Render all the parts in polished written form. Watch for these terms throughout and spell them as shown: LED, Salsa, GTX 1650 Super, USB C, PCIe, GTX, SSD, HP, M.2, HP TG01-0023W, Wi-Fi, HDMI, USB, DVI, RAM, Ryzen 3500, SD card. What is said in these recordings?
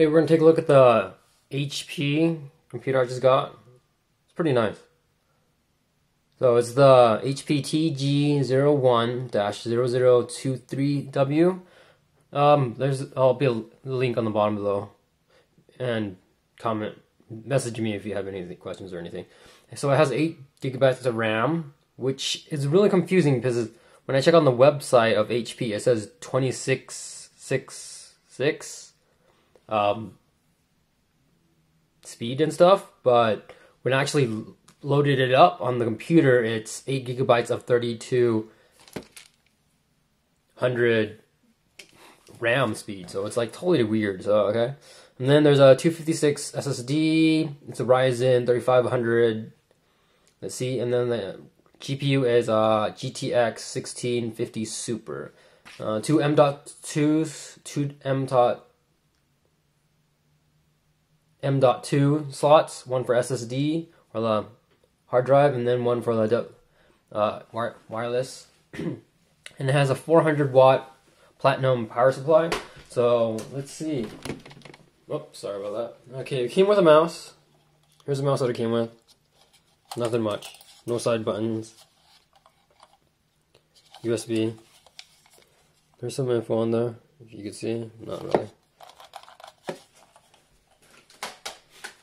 Hey, we're going to take a look at the HP computer I just got. It's pretty nice. So it's the HP TG01-0023W. I'll be a link on the bottom below. And comment, message me if you have any questions or anything. So it has 8 GB of RAM, which is really confusing because when I check on the website of HP, it says 2666. Speed and stuff, but when I actually loaded it up on the computer, it's 8 GB of 3200 RAM speed, so it's like totally weird. So okay, and then there's a 256 SSD. It's a Ryzen 3500. Let's see, and then the GPU is a GTX 1650 Super, two M.2s, two M.2 slots, one for SSD or the hard drive, and then one for the wireless. And it has a 400-watt platinum power supply. So let's see. Oops, sorry about that. Okay, it came with a mouse. Here's the mouse that it came with. Nothing much. No side buttons. USB. There's some info on there, if you can see. Not really.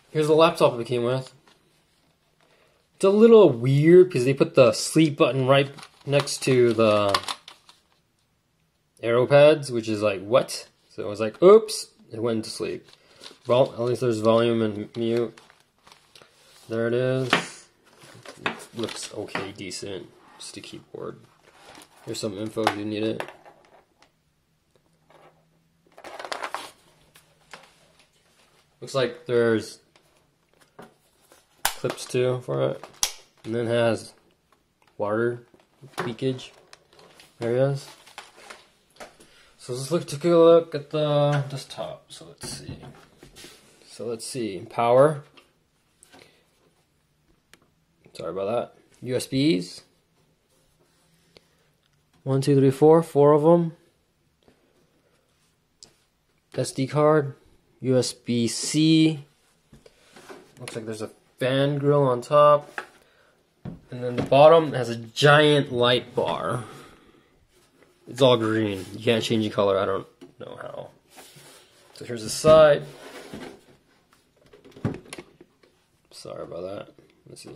Here's the laptop it came with. It's a little weird because they put the sleep button right next to the arrow pads, which is like, what? So it was like, oops, it went to sleep. Well, at least there's volume and mute. There it is. It looks okay, decent. Just a keyboard. Here's some info if you need it. Looks like there's clips too for it, and then has water leakage. There it is. So let's take a look at the desktop. So let's see. Power. Sorry about that. USBs. 4 of them. SD card. USB C. Looks like there's a fan grill on top, and then the bottom has a giant light bar. It's all green. You can't change the color. I don't know how. So here's the side. Sorry about that. Let's see.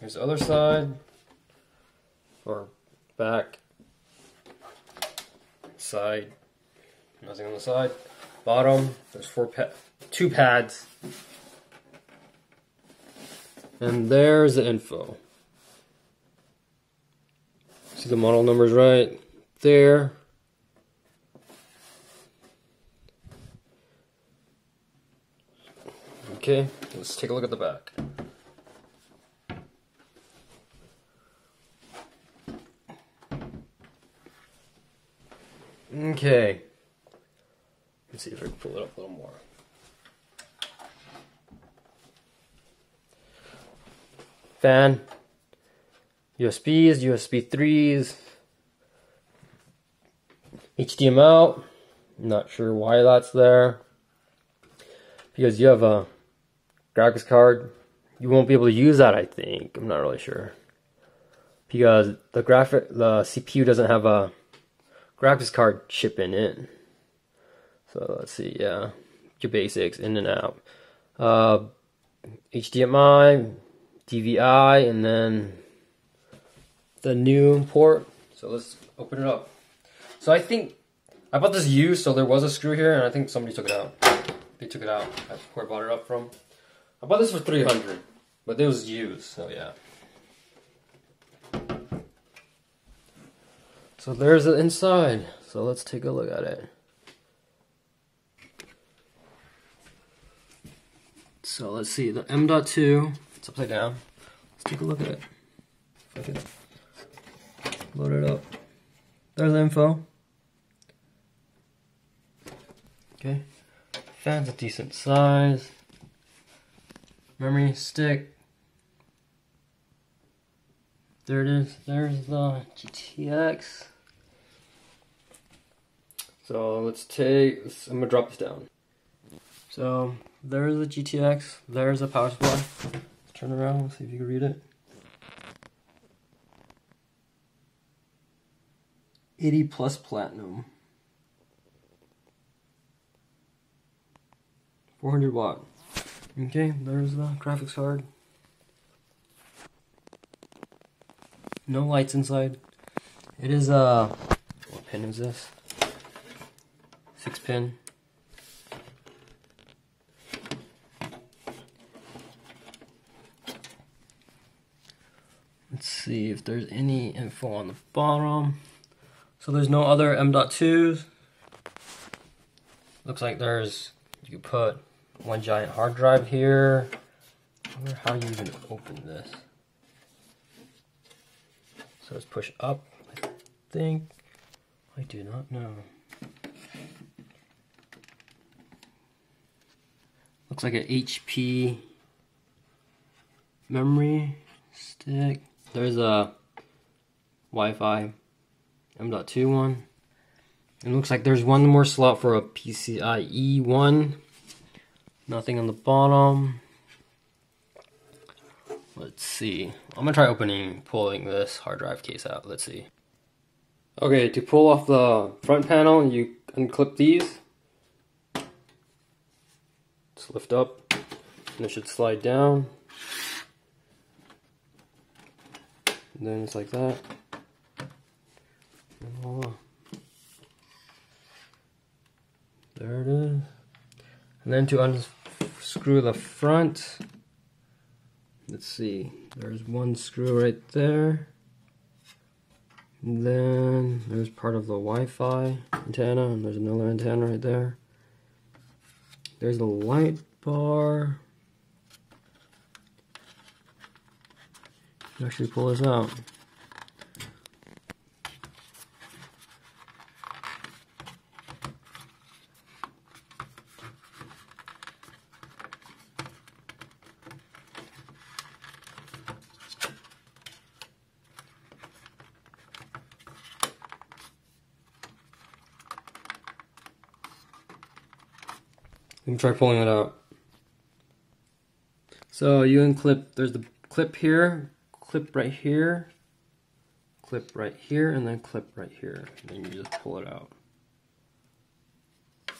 Here's the other side, or back side. Nothing on the side. Bottom, there's two pads. And there's the info. See the model numbers right there. Okay, let's take a look at the back. Okay. Let's see if I can pull it up a little more. Fan, USBs, USB 3s, HDMI. Not sure why that's there. Because you have a graphics card, you won't be able to use that, I think. I'm not really sure. Because the CPU doesn't have a graphics card chip in it. So let's see, yeah, your basics, in and out. HDMI, DVI, and then the new port. So let's open it up. So I think, I bought this used, so there was a screw here, and I think somebody took it out. They took it out, that's where I bought it up from. I bought this for $300, but it was used, so yeah. So there's the inside. So let's take a look at it. So let's see, the M.2, it's upside down. Let's take a look at it. Okay. Load it up. There's the info. Okay. Fan's a decent size. Memory stick. There it is. There's the GTX. So let's take this, I'm gonna drop this down. So there's the GTX, there's the power supply. Let's turn around, let's see if you can read it. 80 plus platinum. 400 watt. Okay, there's the graphics card. No lights inside. It is what pin is this? 6 pin. Let's see if there's any info on the bottom. So there's no other M.2s. Looks like there's, you could put one giant hard drive here. I wonder how you even open this. So let's push up, I think. I do not know. Looks like an HP memory stick. There's a Wi-Fi M.2 one. It looks like there's one more slot for a PCIe one. Nothing on the bottom. Let's see. I'm gonna try pulling this hard drive case out. Let's see. Okay, to pull off the front panel, you unclip these. Just lift up, and it should slide down. And then it's like that. And voila. There it is. And then to unscrew the front, let's see, there's one screw right there. And then there's part of the Wi-Fi antenna, and there's another antenna right there. There's a light bar. You can actually pull this out. Let me try pulling it out. So you unclip, there's the clip here, clip right here, and then clip right here. And then you just pull it out.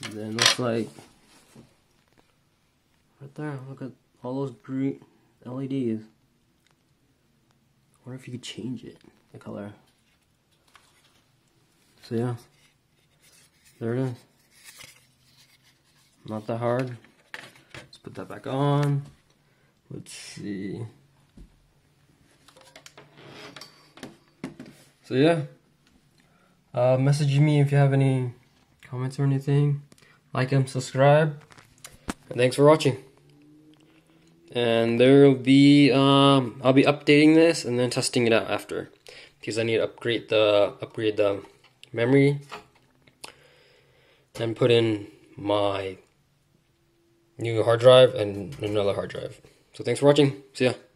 And then looks like, right there, look at all those green LEDs. I wonder if you could change it, the color. So yeah, there it is. Not that hard. Let's put that back on. Let's see. So yeah, message me if you have any comments or anything. Like and subscribe. And thanks for watching. And there'll be I'll be updating this and then testing it out after, because I need to upgrade the memory and put in my new hard drive and another hard drive. So thanks for watching. See ya.